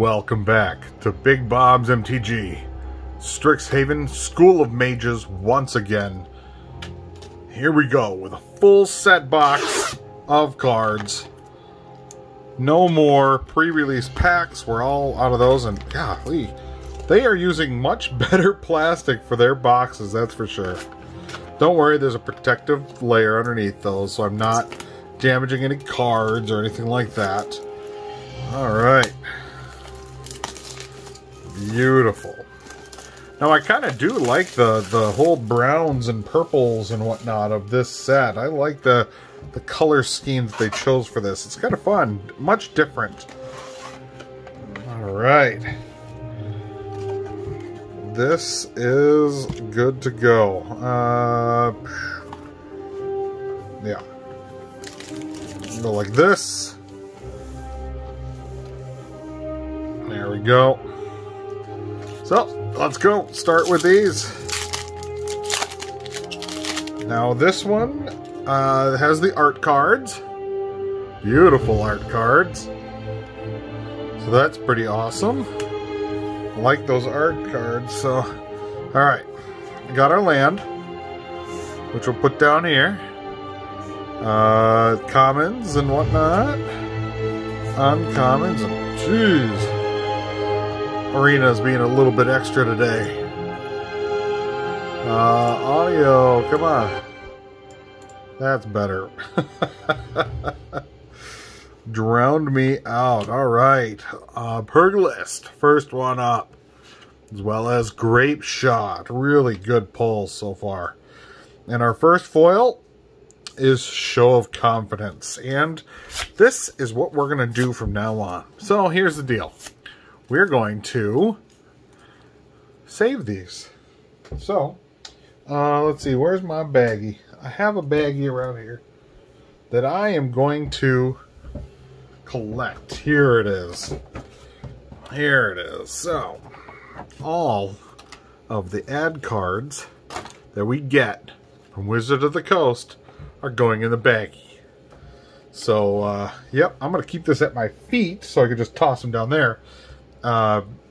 Welcome back to Big Bob's MTG. Strixhaven School of Mages once again. Here we go with a full set box of cards. No more pre-release packs. We're all out of those, and golly, they are using much better plastic for their boxes, that's for sure. Don't worry, there's a protective layer underneath those, so I'm not damaging any cards or anything like that. Alright. Beautiful. Now I kind of do like the whole browns and purples and whatnot of this set. I like the color scheme that they chose for this. It's kind of fun. Much different. Alright. This is good to go. Yeah. Go like this. There we go. So, let's go start with these. Now this one has the art cards. Beautiful art cards. So that's pretty awesome. I like those art cards. So, alright. We got our land, which we'll put down here. Commons and whatnot. Uncommons and jeez. Arena's being a little bit extra today. Audio, come on. That's better. Drowned me out. Alright. Purglist, first one up. As well as Grapeshot. Really good pulls so far. And our first foil is Show of Confidence, and this is what we're going to do from now on. So here's the deal. We're going to save these. So let's see, where's my baggie? I have a baggie around here that I am going to collect. Here it is. Here it is. So all of the ad cards that we get from Wizards of the Coast are going in the baggie. So, yep, I'm going to keep this at my feet so I can just toss them down there.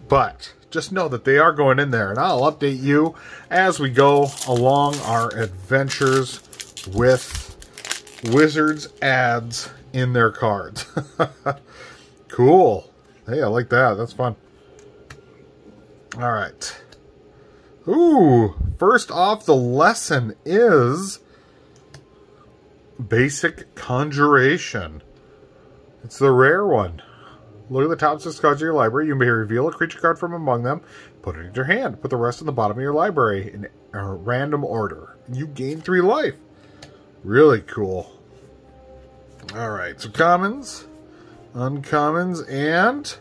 But just know that they are going in there, and I'll update you as we go along our adventures with Wizards ads in their cards. Cool. Hey, I like that. That's fun. All right. Ooh, first off, the lesson is Basic Conjuration. It's the rare one. Look at the top 6 cards of your library. You may reveal a creature card from among them. Put it in your hand. Put the rest in the bottom of your library in a random order. You gain 3 life. Really cool. Alright, so commons, uncommons, and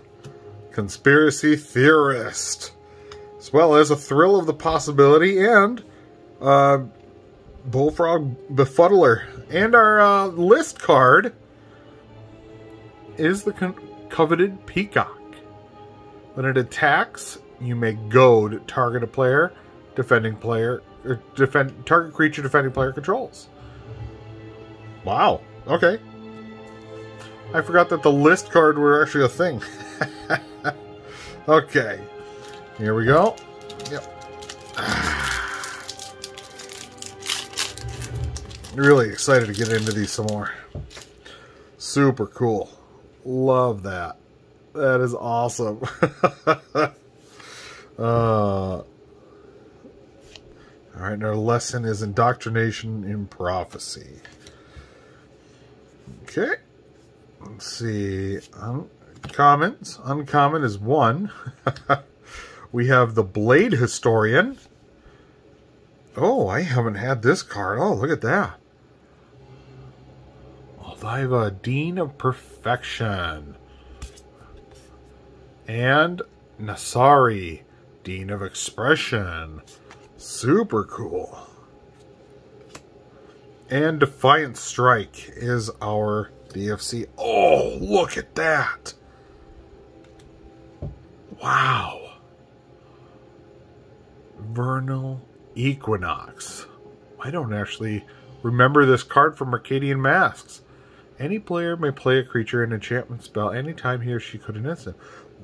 Conspiracy Theorist. As well as a Thrill of the Possibility and Bullfrog Befuddler. And our list card is the Coveted Peacock. When it attacks, you may goad target a player, defending player, or target creature defending player controls. Wow. Okay. I forgot that the list card were actually a thing. Okay. Here we go. Yep. Really excited to get into these some more. Super cool. Love that. That is awesome. Alright, and our lesson is Indoctrination in Prophecy. Okay. Let's see. Commons. Uncommon is 1. We have the Blade Historian. Oh, I haven't had this card. Oh, look at that. Viva, Dean of Perfection. And Nassari, Dean of Expression. Super cool. And Defiant Strike is our DFC. Oh, look at that. Wow. Vernal Equinox. I don't actually remember this card from Mercadian Masks. Any player may play a creature and enchantment spell anytime he or she could an instant.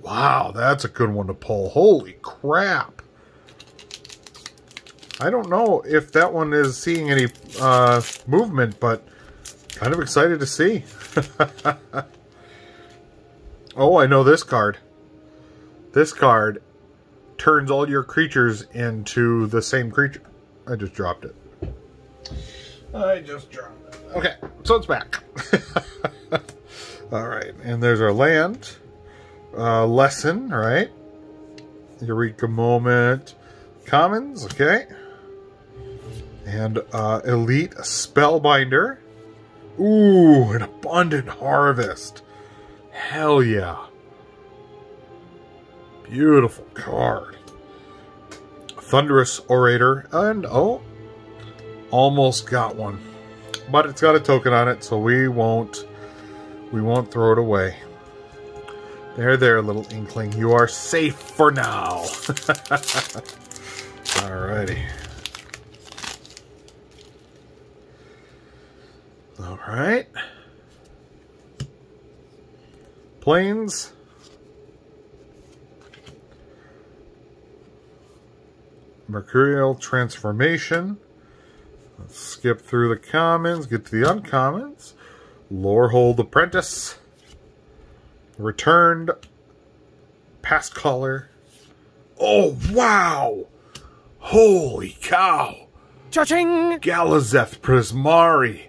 Wow, that's a good one to pull. Holy crap. I don't know if that one is seeing any movement, but kind of excited to see. Oh, I know this card. This card turns all your creatures into the same creature. I just dropped it. Okay, so it's back. All right, and there's our land. Lesson, right? Eureka Moment. Commons, okay. And Elite Spellbinder. Ooh, an Abundant Harvest. Hell yeah. Beautiful card. Thunderous Orator. And, oh, almost got one. But it's got a token on it, so we won't throw it away. There, there, little inkling. You are safe for now. Alrighty. Alright. Planes. Mercurial Transformation. Let's skip through the commons, get to the uncommons. Lorehold Apprentice. Returned. Past Caller. Oh, wow! Holy cow! Cha-ching! Galazeth Prismari.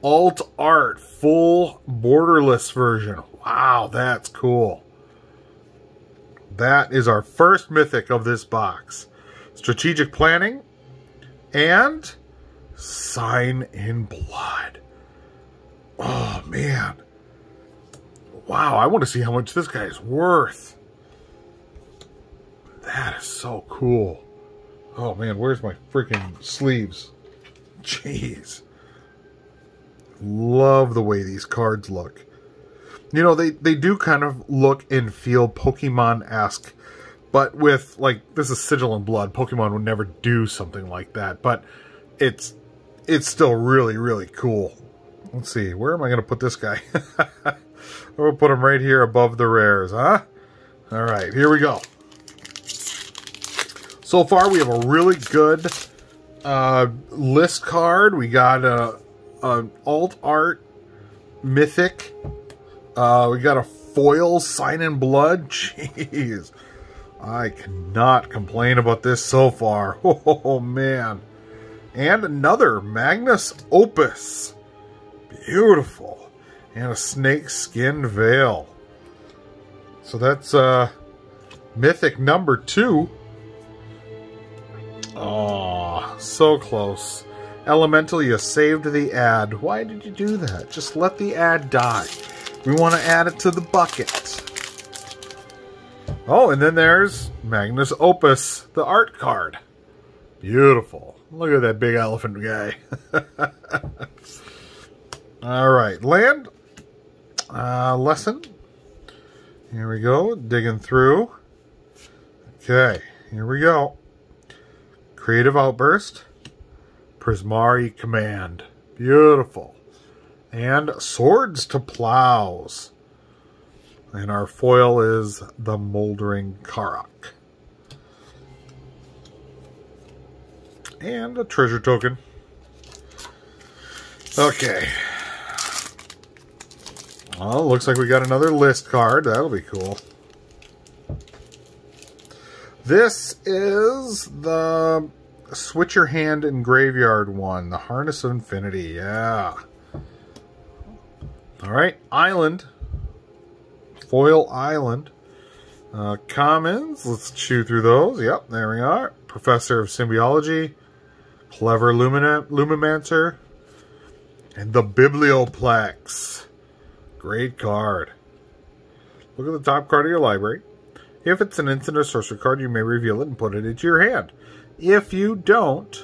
Alt art, full borderless version. Wow, that's cool. That is our first mythic of this box. Strategic Planning and Sign in Blood. Oh, man. Wow, I want to see how much this guy is worth. That is so cool. Oh, man, where's my freaking sleeves? Jeez. Love the way these cards look. You know, they do kind of look and feel Pokemon-esque, but with, like, this is Sigil and Blood. Pokemon would never do something like that, but it's still really, really cool. Let's see, where am I going to put this guy? We'll put him right here above the rares, huh? All right, here we go. So far, we have a really good list card. We got an alt art mythic. We got a foil Sign in Blood. Jeez, I cannot complain about this so far. Oh man, and another Magnus Opus. Beautiful, and a snake skin veil. So that's mythic number 2. Oh, so close. Elemental, you saved the ad. Why did you do that? Just let the ad die. We want to add it to the bucket. Oh, and then there's Magnus Opus, the art card. Beautiful. Look at that big elephant guy. All right, land. Lesson. Here we go, digging through. Okay, here we go. Creative Outburst. Prismari Command. Beautiful. And Swords to Plows. And our foil is the Moldering Karak. And a treasure token. Okay. Well, looks like we got another list card. That'll be cool. This is the Switch Your Hand and Graveyard one. The Harness of Infinity. Yeah. Alright. Island. Foil Island. Commons. Let's chew through those. Yep. There we are. Professor of Symbiology. Clever Lumimancer. And the Biblioplex. Great card. Look at the top card of your library. If it's an instant or sorcery card, you may reveal it and put it into your hand. If you don't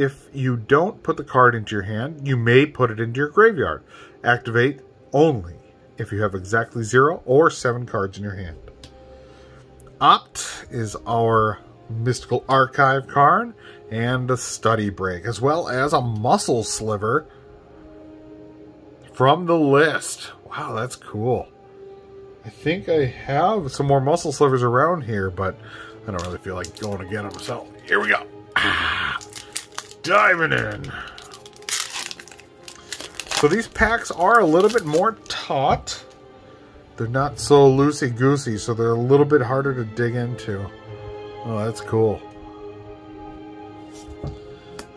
put the card into your hand, you may put it into your graveyard. Activate only if you have exactly 0 or 7 cards in your hand. Opt is our Mystical Archive card and a Study Break, as well as a Muscle Sliver from the list. Wow, that's cool. I think I have some more muscle slivers around here, but I don't really feel like going to get them. So here we go. Diving in. So these packs are a little bit more taut. They're not so loosey-goosey, so they're a little bit harder to dig into. Oh, that's cool.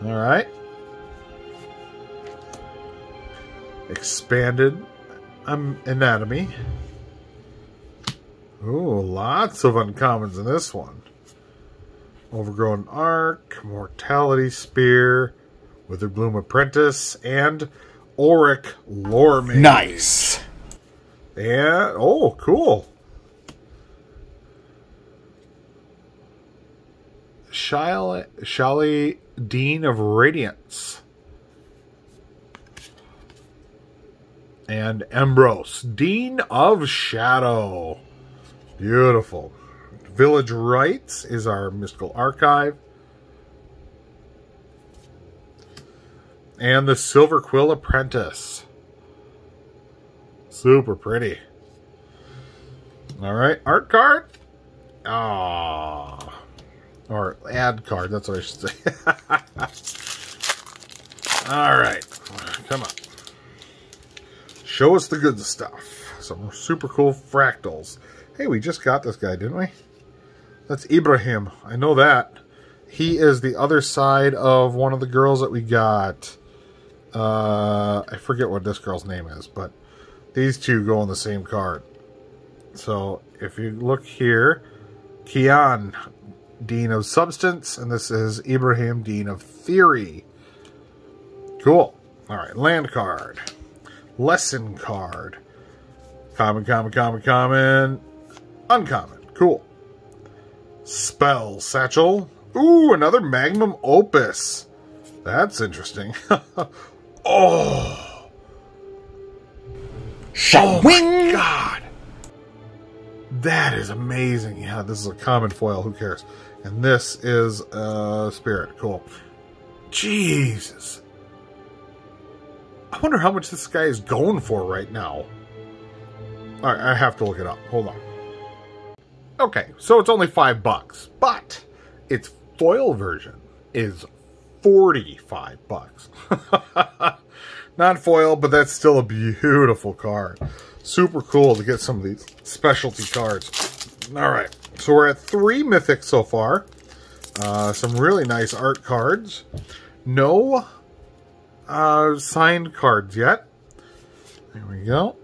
All right. Expanded Anatomy. Ooh, lots of uncommons in this one. Overgrown Arc, Mortality Spear, Witherbloom Apprentice, and Auric Lore Mage. Nice. And, oh, cool. Shally, Dean of Radiance. And Embros, Dean of Shadow. Beautiful. Village Rites is our mystical archive. And the Silverquill Apprentice. Super pretty. All right, art card. Ah, or ad card. That's what I should say. All right, come on. Show us the good stuff. Some super cool fractals. Hey, we just got this guy, didn't we? That's Ibrahim. I know that. He is the other side of one of the girls that we got. I forget what this girl's name is, but these two go on the same card. So if you look here, Kian, Dean of Substance, and this is Ibrahim, Dean of Theory. Cool. All right, land card. Lesson card. Common, common, common, common. Uncommon. Cool. Spell Satchel. Ooh, another Magnum Opus. That's interesting. Oh. Oh my God. That is amazing. Yeah, this is a common foil. Who cares? And this is a spirit. Cool. Jesus. I wonder how much this guy is going for right now. All right, I have to look it up. Hold on. Okay, so it's only $5, but its foil version is $45. Not foil, but that's still a beautiful card. Super cool to get some of these specialty cards. All right, so we're at 3 mythics so far. Some really nice art cards. No signed cards yet. There we go.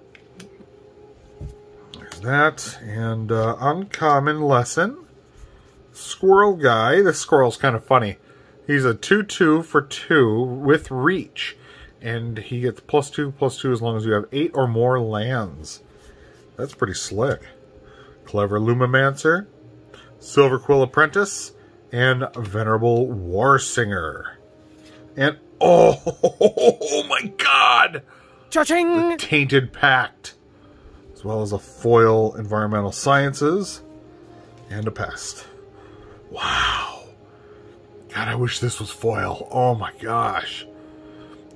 That and uncommon lesson squirrel guy. This squirrel's kind of funny. He's a 2/2 for 2 with reach, and he gets +2/+2 as long as you have 8 or more lands. That's pretty slick. Clever Lumimancer, Silverquill Apprentice, and Venerable War Singer. And oh my God, the Tainted Pact. As well as a foil Environmental Sciences and a Pest. Wow. God, I wish this was foil. Oh my gosh.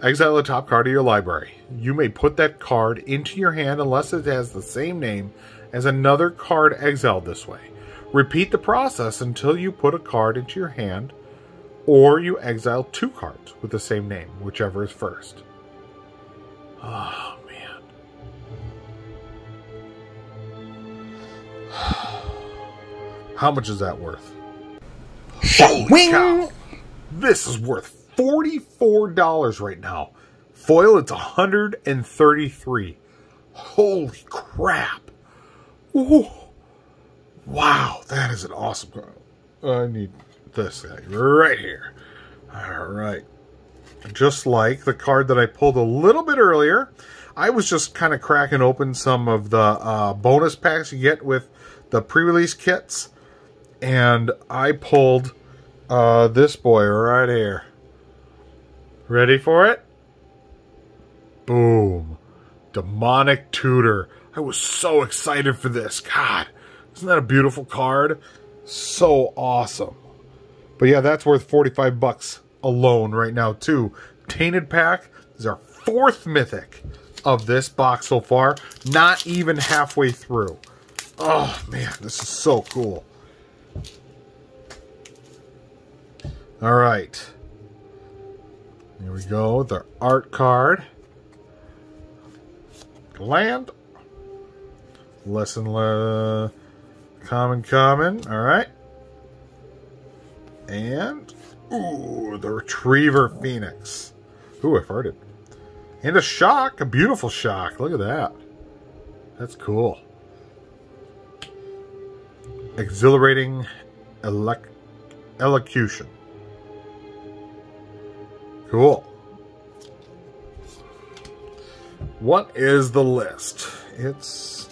Exile the top card of your library. You may put that card into your hand unless it has the same name as another card exiled this way. Repeat the process until you put a card into your hand or you exile 2 cards with the same name, whichever is first. Ah. How much is that worth? Holy cow. This is worth $44 right now. Foil, it's $133. Holy crap. Ooh. Wow, that is an awesome card. I need this guy right here. All right. Just like the card that I pulled a little bit earlier, I was just kind of cracking open some of the bonus packs you get with the pre-release kits, and I pulled this boy right here. Ready for it? Boom. Demonic Tutor. I was so excited for this. God, isn't that a beautiful card? So awesome. But yeah, that's worth $45 alone right now too. Tainted Pack is our 4th mythic. of this box so far. Not even halfway through. Oh, man, this is so cool. All right. Here we go. The art card. Land. Lesson. Common. All right. And, ooh, the Retriever Phoenix. Ooh, I've heard it. And a shock, a beautiful shock. Look at that. That's cool. Exhilarating elocution. Cool. What is the list? It's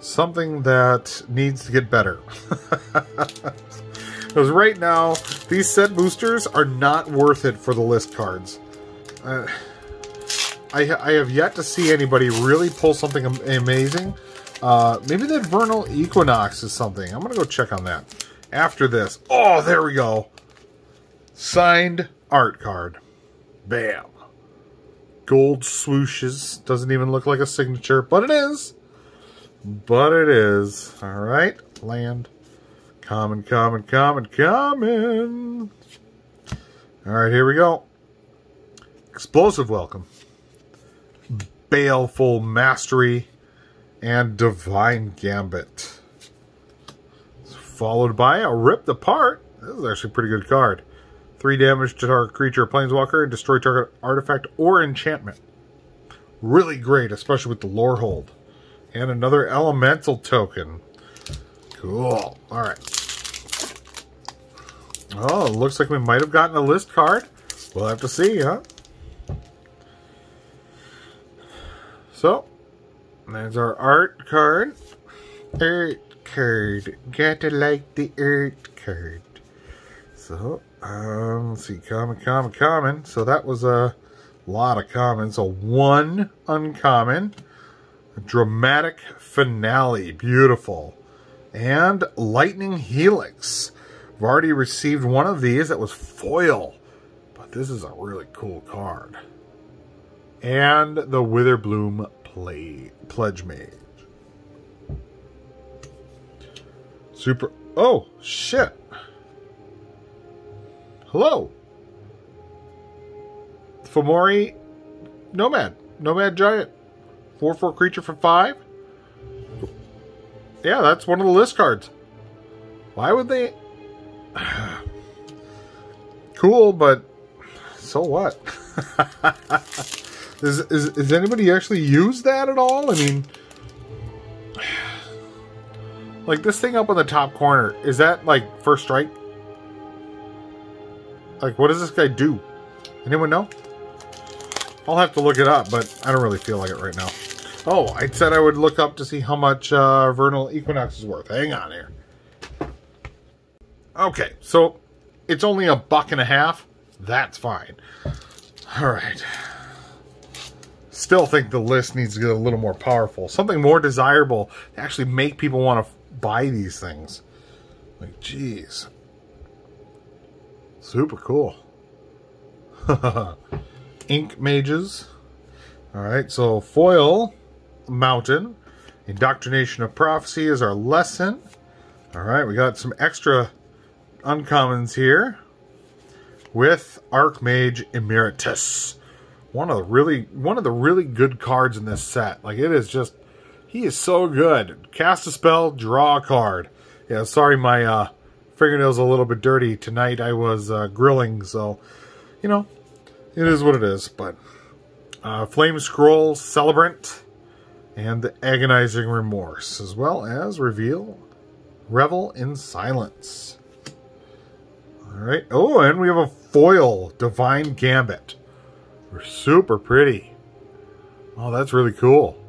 something that needs to get better. Because right now, these set boosters are not worth it for the list cards. I have yet to see anybody really pull something amazing. Maybe that Vernal Equinox is something. I'm going to go check on that after this. Oh, there we go. Signed art card. Bam. Gold swooshes. Doesn't even look like a signature, but it is. But it is. All right. Land. Common. All right, here we go. Explosive Welcome, Baleful Mastery, and Divine Gambit. Followed by a Ripped Apart. This is actually a pretty good card. 3 damage to target creature or planeswalker and destroy target artifact or enchantment. Really great, especially with the Lorehold. And another Elemental token. Cool. All right. Oh, it looks like we might have gotten a list card. We'll have to see, huh? So, there's our art card. Art card. Gotta like the art card. So, let's see. Common. So that was a lot of commons. So one uncommon. A dramatic finale. Beautiful. And Lightning Helix. I've already received one of these that was foil. But this is a really cool card. And the Witherbloom Pledge Mage. Super... Oh, shit. Hello. Fomori Nomad. Nomad Giant. 4/4 creature for 5. Yeah, that's one of the list cards. Why would they... Cool, but so what? Is anybody actually use that at all? I mean, like this thing up on the top corner, is that like first strike? Like, what does this guy do? Anyone know? I'll have to look it up, but I don't really feel like it right now. Oh, I said I would look up to see how much Vernal Equinox is worth. Hang on here. Okay, so it's only $1.50. That's fine. All right. Still think the list needs to get a little more powerful. Something more desirable to actually make people want to buy these things. Like, geez. Super cool. Ink Mages. All right, so foil... Mountain. Indoctrination of Prophecy is our lesson. Alright, we got some extra uncommons here with Archmage Emeritus. One of the really good cards in this set. Like, it is just, he is so good. Cast a spell, draw a card. Yeah, sorry my fingernails are a little bit dirty. Tonight I was grilling, so, you know, it is what it is. But Flame Scroll Celebrant. And the Agonizing Remorse, as well as Revel in Silence. Alright. Oh, and we have a foil, Divine Gambit. We're super pretty. Oh, that's really cool.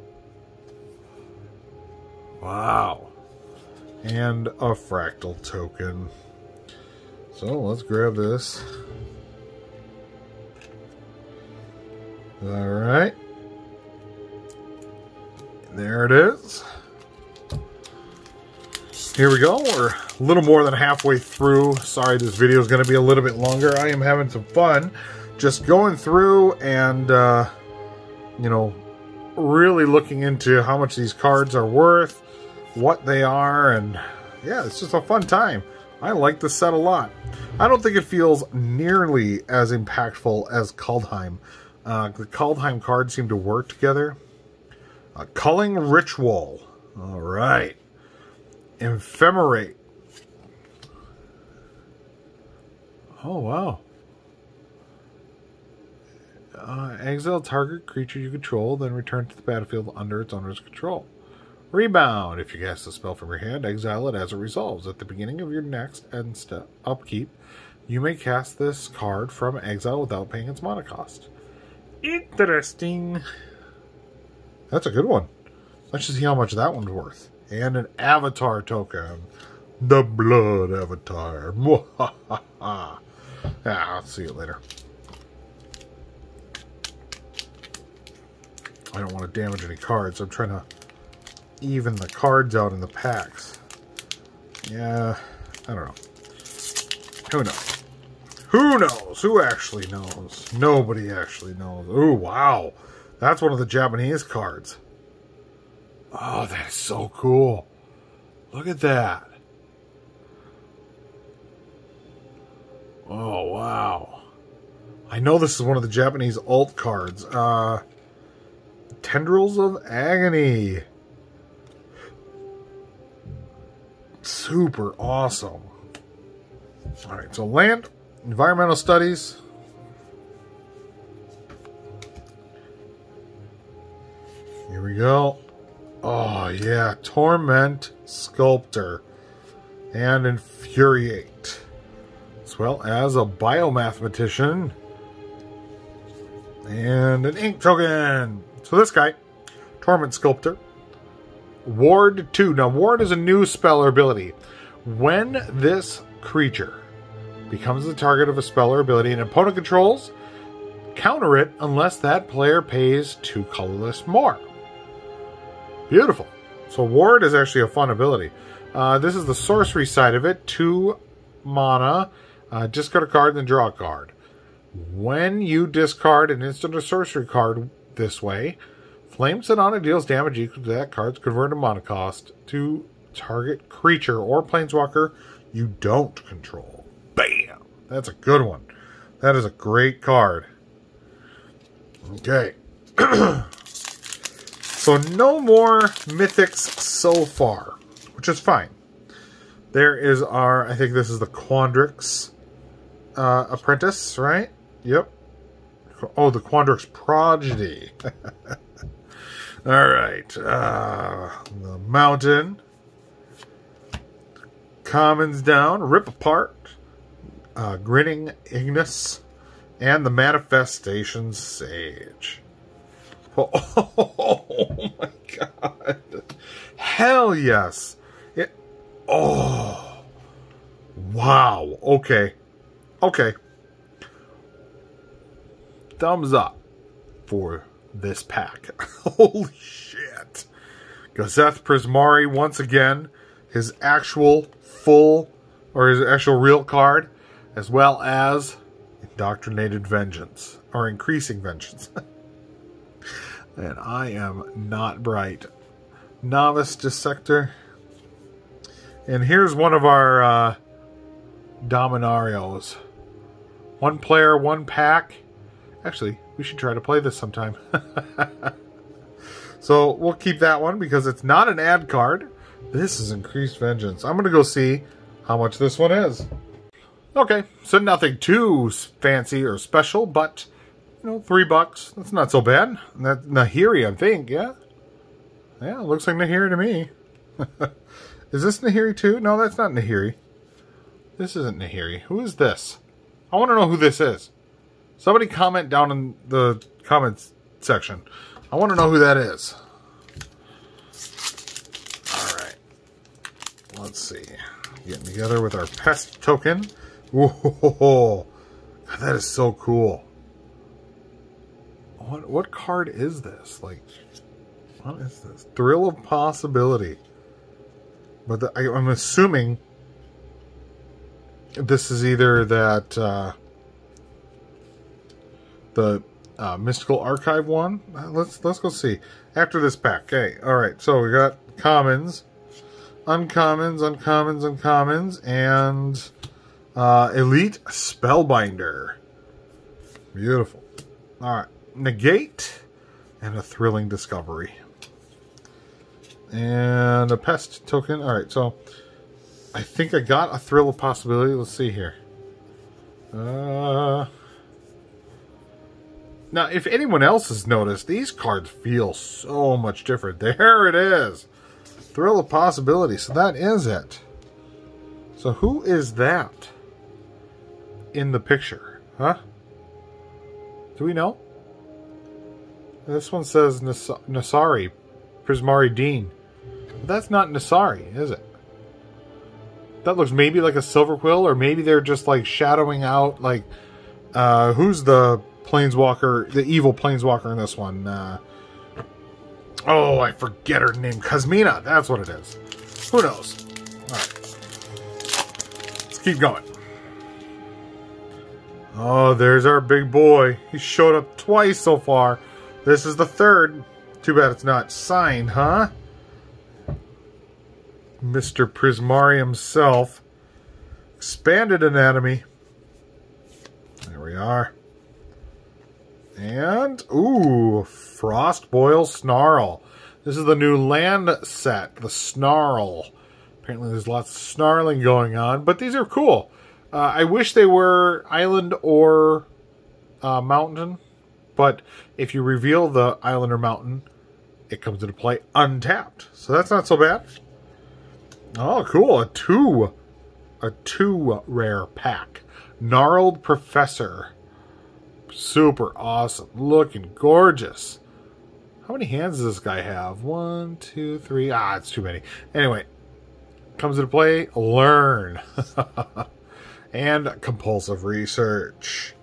Wow. And a fractal token. So, let's grab this. Alright. There it is. Here we go. We're a little more than halfway through. Sorry, this video is going to be a little bit longer. I am having some fun just going through and, you know, really looking into how much these cards are worth, what they are, and yeah, it's just a fun time. I like this set a lot. I don't think it feels nearly as impactful as Kaldheim. The Kaldheim cards seem to work together. Culling Ritual. Alright. Ephemerate. Oh, wow. Exile target creature you control, then return to the battlefield under its owner's control. Rebound. If you cast a spell from your hand, exile it as it resolves. At the beginning of your next end step upkeep, you may cast this card from exile without paying its mana cost. Interesting. That's a good one. Let's just see how much that one's worth. And an avatar token. The Blood Avatar. Ah, I'll see you later. I don't want to damage any cards. I'm trying to even the cards out in the packs. Yeah, I don't know. Who knows? Who knows? Who actually knows? Nobody actually knows. Ooh, wow. That's one of the Japanese cards. Oh, that is so cool. Look at that. Oh, wow. I know this is one of the Japanese alt cards. Tendrils of Agony. Super awesome. Alright, so land, environmental studies. Here we go. Oh, yeah. Torment Sculptor. And Infuriate. As well as a Biomathematician. And an Ink Token. So this guy, Torment Sculptor. Ward 2. Now, Ward is a new spell or ability. When this creature becomes the target of a spell or ability an opponent controls, counter it unless that player pays 2 colorless more. Beautiful. So Ward is actually a fun ability. This is the sorcery side of it. 2 mana. Discard a card, then draw a card. When you discard an instant or sorcery card this way, Flame Sonata deals damage equal to that card's converted mana cost to target creature or planeswalker you don't control. Bam! That's a good one. That is a great card. Okay. So no more mythics so far, which is fine. There is our, I think this is the Quandrix Apprentice, right? Yep. Oh, the Quandrix Prodigy. Alright. The Mountain. Commons down. Rip Apart. Grinning Ignis. And the Manifestation Sage. Oh my god. Hell yes. It, oh. Wow. Okay. Okay. Thumbs up for this pack. Holy shit. Galazeth Prismari once again. His actual full, or his actual real card. As well as Indoctrinated Vengeance. Or Increasing Vengeance. And I am not bright. Novice Dissector. And here's one of our Dominarios. 1 player, 1 pack. Actually, we should try to play this sometime. So we'll keep that one because it's not an ad card. This is Increased Vengeance. I'm going to go see how much this one is. Okay, so nothing too fancy or special, but... you know, $3. That's not so bad. That Nahiri, I think, yeah? Yeah, it looks like Nahiri to me. Is this Nahiri too? No, that's not Nahiri. This isn't Nahiri. Who is this? I want to know who this is. Somebody comment down in the comments section. I want to know who that is. Alright. Let's see. Getting together with our Pest token. Whoa. God, that is so cool. What card is this? Like, what is this? Thrill of Possibility. But the, I'm assuming this is either that the Mystical Archive one. Let's go see. After this pack. Okay. Alright, so we got commons, uncommons, uncommons, uncommons, and Elite Spellbinder. Beautiful. Alright. Negate and a Thrilling Discovery. And a Pest token. Alright, so I think I got a Thrill of Possibility. Let's see here. Now, if anyone else has noticed, these cards feel so much different. There it is. Thrill of Possibility. So that is it. So who is that in the picture? Huh? Do we know? This one says Nassari, Prismari Dean. But that's not Nassari, is it? That looks maybe like a Silverquill, or maybe they're just like shadowing out like who's the Planeswalker, the evil Planeswalker in this one. Oh, I forget her name. Kazmina. That's what it is. Who knows? All right. Let's keep going. Oh, there's our big boy. He showed up twice so far. This is the third. Too bad it's not signed, huh? Mr. Prismari himself. Expanded Anatomy. There we are. And, ooh, Frostboil Snarl. This is the new land set, the Snarl. Apparently there's lots of snarling going on, but these are cool. I wish they were island or mountain, but if you reveal the island or mountain, it comes into play untapped. So that's not so bad. Oh, cool, a two rare pack. Gnarled Professor. Super awesome. Looking gorgeous. How many hands does this guy have? 1, 2, 3. Ah, it's too many. Anyway, comes into play. Learn. And Compulsive Research.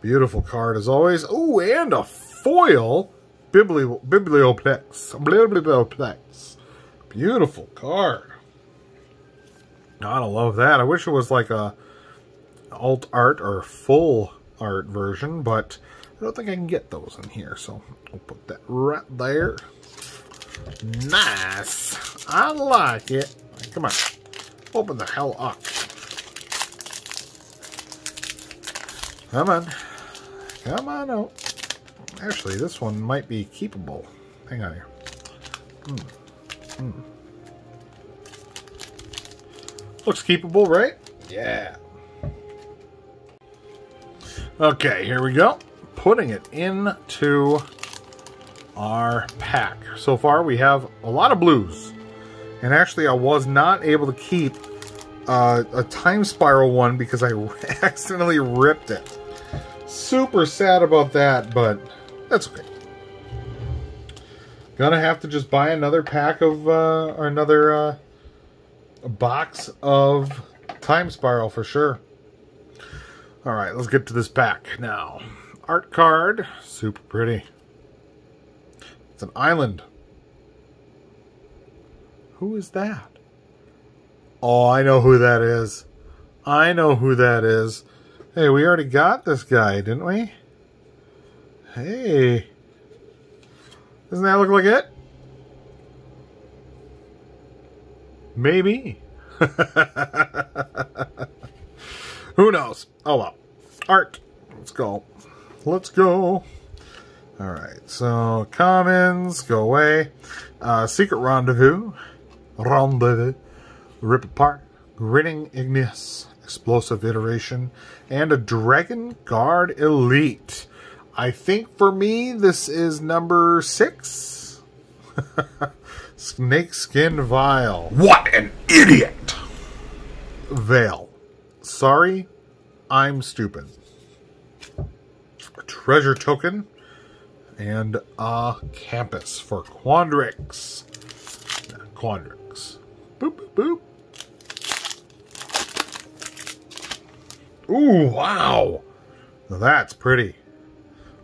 Beautiful card as always. Oh, and a foil. Biblioplex. Biblioplex. Beautiful card. Gotta love that. I wish it was like a alt art or full art version, but I don't think I can get those in here, so I'll put that right there. Nice. I like it. Come on. Open the hell up. Come on. Come on out. Actually, this one might be keepable. Hang on here. Looks keepable, right? Yeah. Okay, here we go. Putting it into our pack. So far, we have a lot of blues. And actually, I was not able to keep a Time Spiral one because I accidentally ripped it. Super sad about that, but that's okay. Gonna have to just buy another pack of, or another box of Time Spiral for sure. Alright, let's get to this pack now. Art card. Super pretty. It's an island. Who is that? Oh, I know who that is. I know who that is. Hey, we already got this guy, didn't we? Hey. Doesn't that look like it? Maybe. Who knows? Oh, well. Art. Let's go. Let's go. All right. So, commons. Go away. Secret Rendezvous. Rendezvous. Rip Apart. Grinning Ignis. Explosive Iteration. And a Dragon Guard Elite. I think for me, this is number 6. Snakeskin Vial. What an idiot! Veil. Sorry, I'm stupid. A treasure token and a campus for Quandrix. Quandrix. Boop, boop, boop. Ooh, wow. Now that's pretty.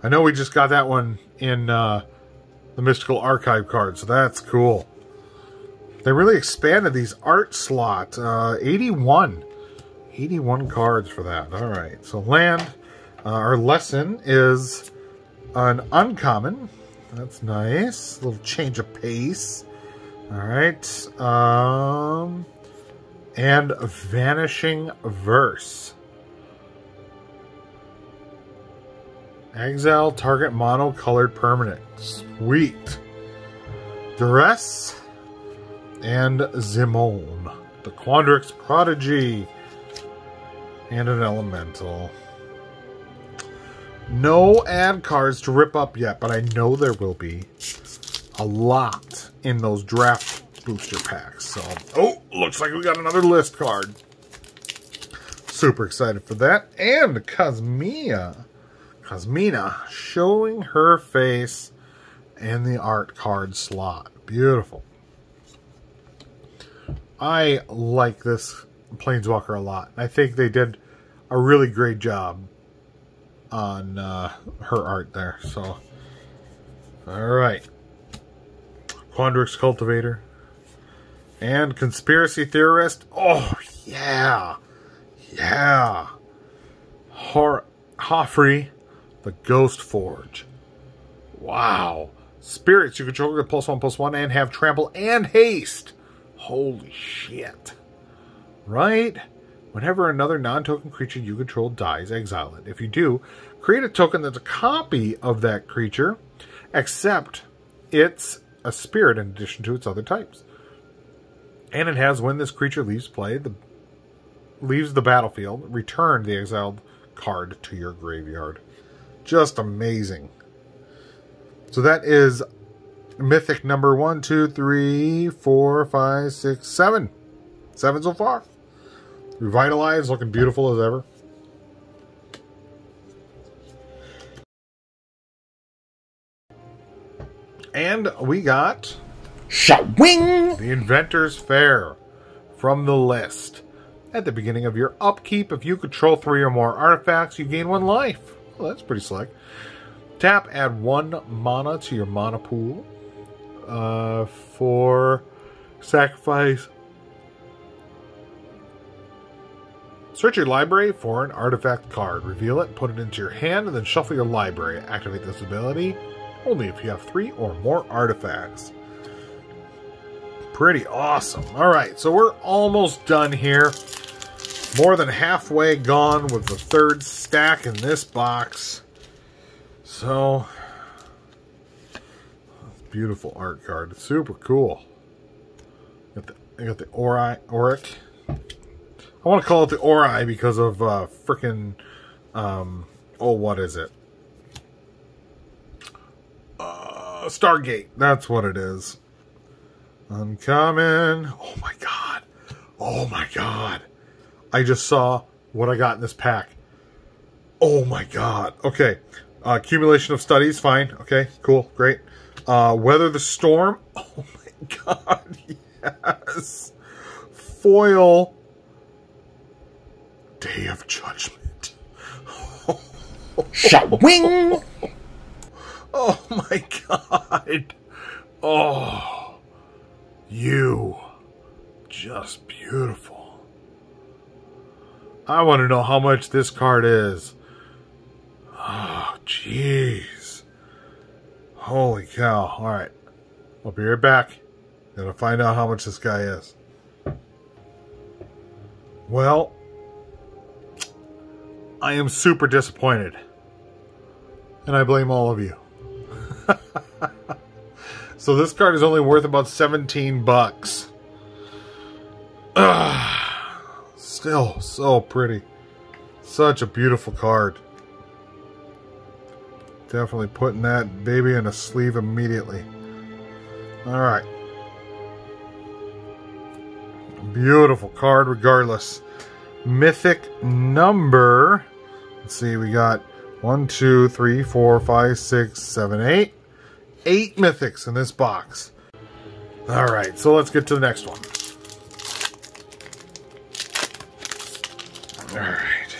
I know we just got that one in the Mystical Archive card, so that's cool. They really expanded these art slots. 81. 81 cards for that. All right. So land, our lesson is an uncommon. That's nice. A little change of pace. Alright. And Vanishing Verse. Exile target mono-colored permanent. Sweet. Duress and Zimone. The Quandrix Prodigy. And an elemental. No ad cards to rip up yet, but I know there will be a lot in those draft booster packs. So, oh, looks like we got another list card. Super excited for that. And Cosmina showing her face in the art card slot. Beautiful. I like this Planeswalker a lot. I think they did a really great job on her art there. So, all right, Quandrix Cultivator and Conspiracy Theorist. Oh yeah, yeah. Hoffrey, the Ghost Forge. Wow. Spirits you control with +1/+1 and have trample and haste. Holy shit! Right. Whenever another non-token creature you control dies, exile it. If you do, create a token that's a copy of that creature, except it's a spirit in addition to its other types. And it has, when this creature leaves play, leaves the battlefield, return the exiled card to your graveyard. Just amazing. So that is Mythic number 1, 2, 3, 4, 5, 6, 7. 7 so far. Revitalized, looking beautiful as ever. And we got Shawing! The Inventor's Fair from the list. At the beginning of your upkeep, if you control 3 or more artifacts, you gain 1 life. Well, that's pretty slick. Tap, add 1 mana to your mana pool. For sacrifice. Search your library for an artifact card. Reveal it, put it into your hand, and then shuffle your library. Activate this ability only if you have 3 or more artifacts. Pretty awesome. All right, so we're almost done here. More than halfway gone with the third stack in this box. So, beautiful art card. It's super cool. I got the Auric. I want to call it the Ori because of frickin' oh, what is it? Stargate. That's what it is. Uncommon. Oh my god. Oh my god. I just saw what I got in this pack. Oh my god. Okay. Accumulation of studies. Fine. Okay. Cool. Great. Weather the storm. Oh my god. Yes. Foil. Day of Judgment. Shawing! Oh my god. Oh. You. Just beautiful. I want to know how much this card is. Oh, jeez. Holy cow. Alright. I'll be right back. Gotta find out how much this guy is. Well, I am super disappointed, and I blame all of you. So this card is only worth about 17 bucks. Still so pretty. Such a beautiful card. Definitely putting that baby in a sleeve immediately. Alright. Beautiful card regardless. Mythic number, let's see, we got 1, 2, 3, 4, 5, 6, 7, 8. 8 mythics in this box. All right, so let's get to the next one. All right.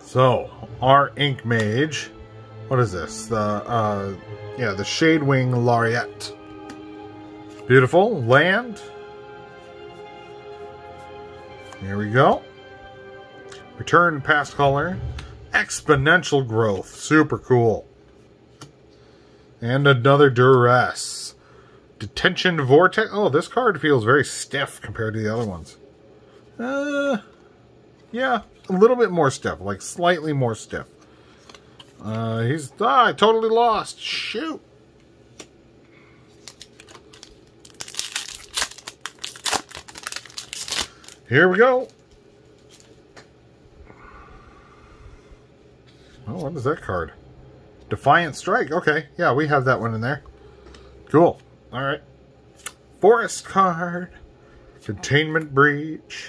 So, our Ink Mage, what is this? The, yeah, the Shadewing Laureate. Beautiful, land. Here we go. Return Past Caller. Exponential growth. Super cool. And another Duress. Detention Vortex. Oh, this card feels very stiff compared to the other ones. Yeah, a little bit more stiff. Like, slightly more stiff. He's... Ah, I totally lost. Shoot. Here we go. Oh, what is that card? Defiant Strike. Okay, yeah, we have that one in there. Cool. All right. Forest card. Containment Breach.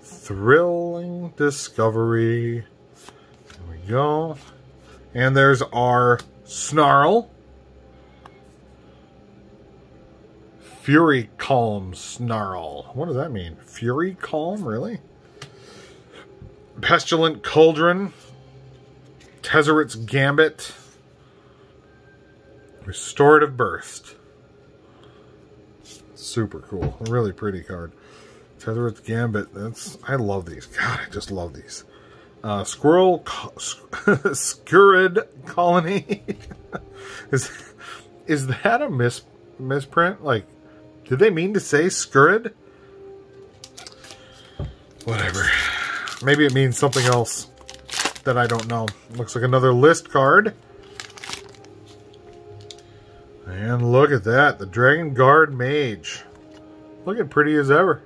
Thrilling Discovery. There we go. And there's our Snarl. Fury Calm Snarl. What does that mean? Fury Calm? Really? Pestilent Cauldron. Tesserit's Gambit. Restorative Burst. Super cool. A really pretty card. Tesserit's Gambit. That's... I love these. God, I just love these. Squirrel... Scurid Colony. Is that a misprint? Like... Did they mean to say Scurid? Whatever. Maybe it means something else that I don't know. Looks like another list card. And look at that. The Dragon Guard Mage. Looking pretty as ever.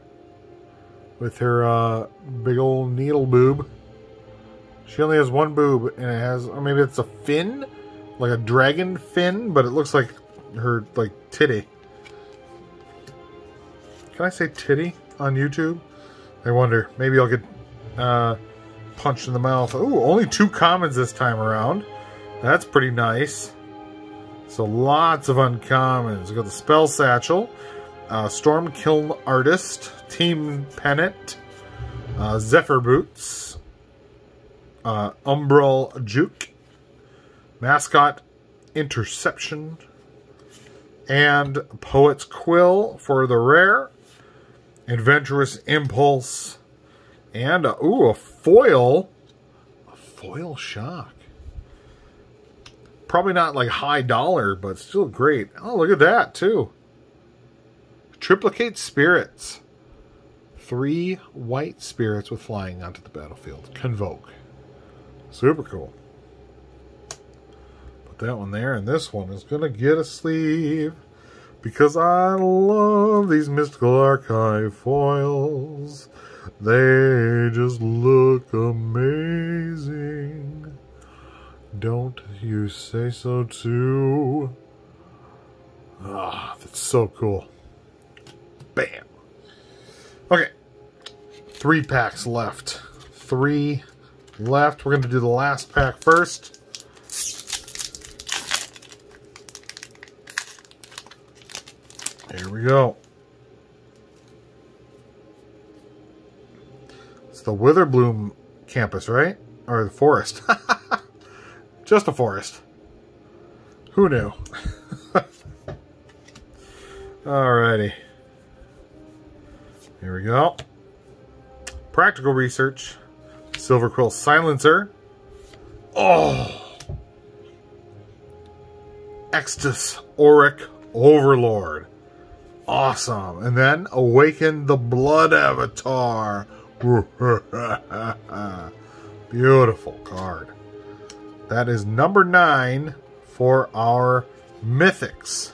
With her big old needle boob. She only has one boob. And it has... Or maybe it's a fin? Like a dragon fin? But it looks like her like titty. Can I say titty on YouTube? I wonder. Maybe I'll get punched in the mouth. Ooh, only 2 commons this time around. That's pretty nice. So lots of uncommons. We've got the Spell Satchel, Stormkiln Artist, Team Pennant, Zephyr Boots, Umbral Juke, Mascot Interception, and Poet's Quill for the rare. Adventurous Impulse, and a foil shock. Probably not like high dollar, but still great. Oh, look at that too. Triplicate Spirits. 3 white spirits with flying onto the battlefield. Convoke. Super cool. Put that one there, and this one is gonna get a sleeve. Because I love these Mystical Archive foils. They just look amazing. Don't you say so too? Ah, that's so cool. Bam. Okay. 3 packs left. 3 left. We're going to do the last pack first. Here we go. It's the Witherbloom campus, right? Or the forest. Just a forest. Who knew? Alrighty. Here we go. Practical Research. Silverquill Silencer. Oh! Extus Auric Overlord. Awesome. And then Awaken the Blood Avatar. Beautiful card. That is number 9 for our mythics.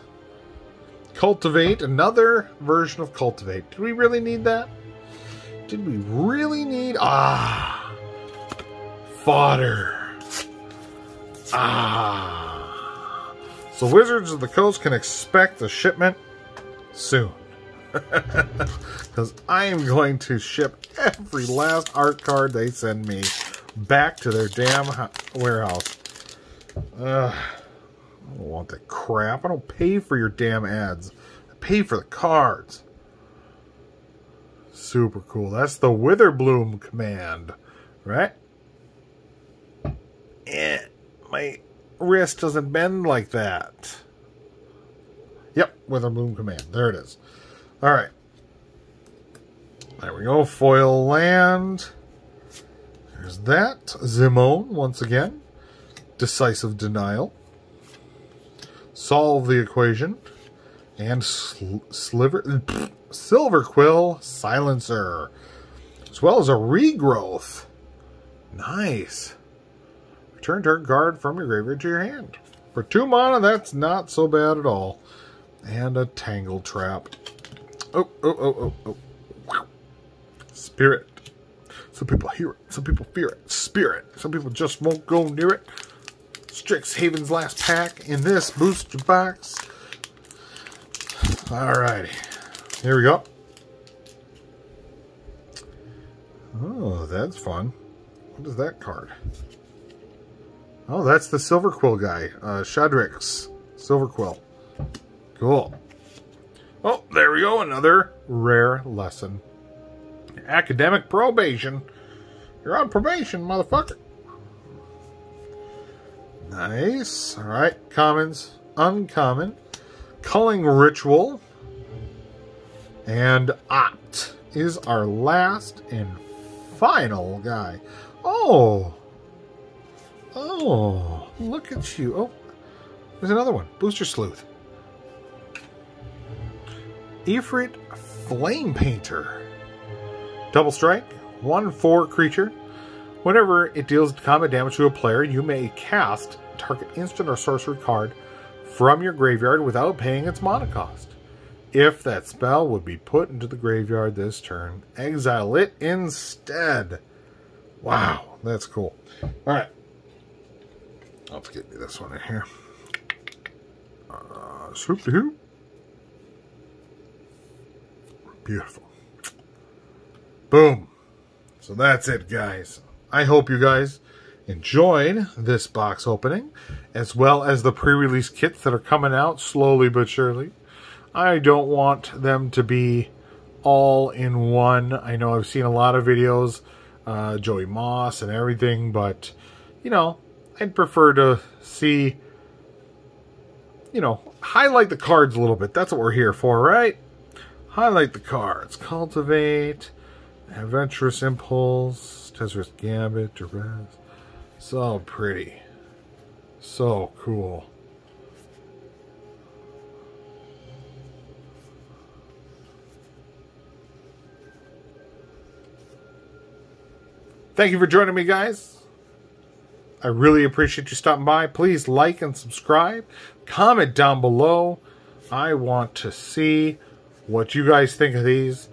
Cultivate. Another version of Cultivate. Did we really need that? Did we really need... Ah. Fodder. Ah. So Wizards of the Coast can expect a shipment soon, because I am going to ship every last art card they send me back to their damn warehouse. I don't want that crap. I don't pay for your damn ads. I pay for the cards. Super cool. That's the Witherbloom command, right? Eh, my wrist doesn't bend like that. Yep, Witherbloom command. There it is. Alright. There we go. Foil land. There's that. Zimone, once again. Decisive Denial. Solve the Equation. And Silverquill Silencer. As well as a Regrowth. Nice. Return target card from your graveyard to your hand. For 2 mana, that's not so bad at all. And a Tangle Trap. Oh. Spirit. Some people hear it. Some people fear it. Spirit. Some people just won't go near it. Strixhaven's last pack in this booster box. Alrighty. Here we go. Oh, that's fun. What is that card? Oh, that's the Silverquill guy. Shadrix. Silverquill. Cool. Oh, there we go. Another rare lesson. Academic probation. You're on probation, motherfucker. Nice. All right. Commons. Uncommon. Culling Ritual. And Opt is our last and final guy. Oh. Oh. Look at you. Oh. There's another one. Booster Sleuth. Ifrit Flame Painter. Double Strike, 1/4 creature. Whenever it deals combat damage to a player, you may cast target instant or sorcery card from your graveyard without paying its mana cost. If that spell would be put into the graveyard this turn, exile it instead. Wow, that's cool. All right. Let's get me this one in here. Swoop-de-hoo. Beautiful. Boom. So that's it, guys. I hope you guys enjoyed this box opening, as well as the pre-release kits that are coming out slowly but surely. I don't want them to be all in one. I know I've seen a lot of videos, Joey Moss and everything, but, you know, I'd prefer to see, you know, highlight the cards a little bit. That's what we're here for, right? Highlight the cards. Cultivate. Adventurous Impulse, Tezzer's Gambit, Duress. So pretty. So cool. Thank you for joining me, guys. I really appreciate you stopping by. Please like and subscribe. Comment down below. I want to see what you guys think of these.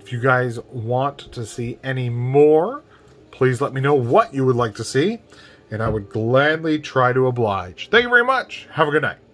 If you guys want to see any more, please let me know what you would like to see, and I would gladly try to oblige. Thank you very much. Have a good night.